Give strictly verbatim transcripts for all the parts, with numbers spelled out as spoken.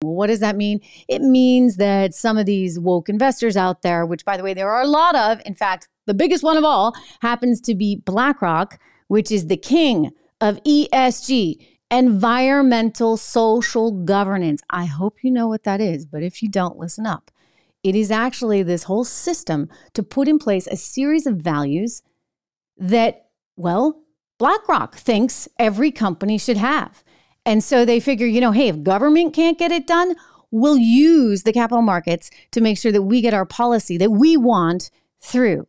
What does that mean? It means that some of these woke investors out there, which by the way, there are a lot of, in fact, the biggest one of all happens to be BlackRock, which is the king of E S G, environmental social governance. I hope you know what that is, but if you don't, listen up. It is actually this whole system to put in place a series of values that, well, BlackRock thinks every company should have. And so they figure, you know, hey, if government can't get it done, we'll use the capital markets to make sure that we get our policy that we want through.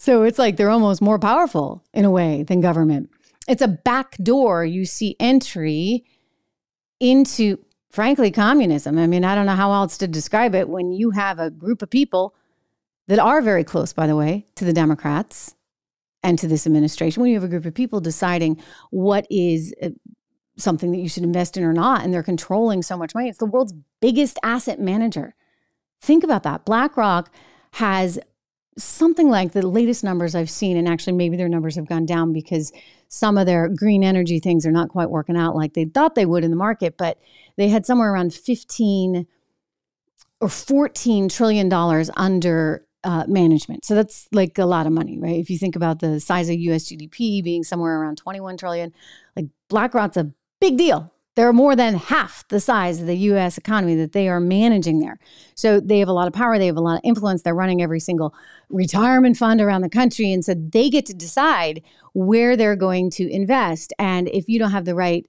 So it's like they're almost more powerful in a way than government. It's a backdoor, you see, entry into, frankly, communism. I mean, I don't know how else to describe it when you have a group of people that are very close, by the way, to the Democrats and to this administration, when you have a group of people deciding what is something that you should invest in or not, and they're controlling so much money. It's the world's biggest asset manager. Think about that. BlackRock has something like the latest numbers I've seen, and actually maybe their numbers have gone down because some of their green energy things are not quite working out like they thought they would in the market, but they had somewhere around fifteen or fourteen trillion dollars under Uh, management. So that's like a lot of money, right? If you think about the size of U S G D P being somewhere around twenty-one trillion, like BlackRock's a big deal. They're more than half the size of the U S economy that they are managing there. So they have a lot of power. They have a lot of influence. They're running every single retirement fund around the country. And so they get to decide where they're going to invest. And if you don't have the right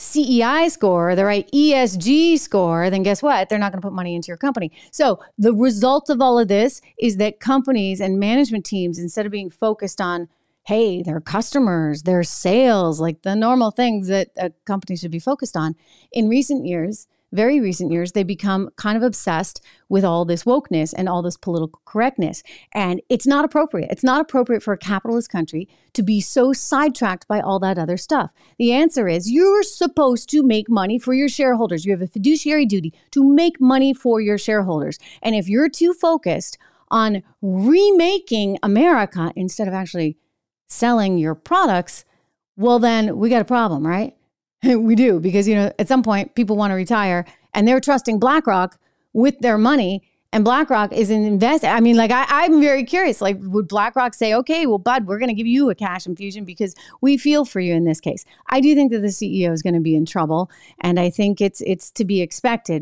C E I score, the right E S G score, then guess what? They're not going to put money into your company. So the result of all of this is that companies and management teams, instead of being focused on, hey, their customers, their sales, like the normal things that a company should be focused on, in recent years, very recent years, they become kind of obsessed with all this wokeness and all this political correctness. And it's not appropriate. It's not appropriate for a capitalist country to be so sidetracked by all that other stuff. The answer is you're supposed to make money for your shareholders. You have a fiduciary duty to make money for your shareholders. And if you're too focused on remaking America instead of actually selling your products, well, then we got a problem, right? We do, because, you know, at some point people want to retire and they're trusting BlackRock with their money, and BlackRock is an investor. I mean, like, I, I'm very curious, like, would BlackRock say, okay, well, bud, we're going to give you a cash infusion because we feel for you in this case? I do think that the C E O is going to be in trouble, and I think it's it's to be expected.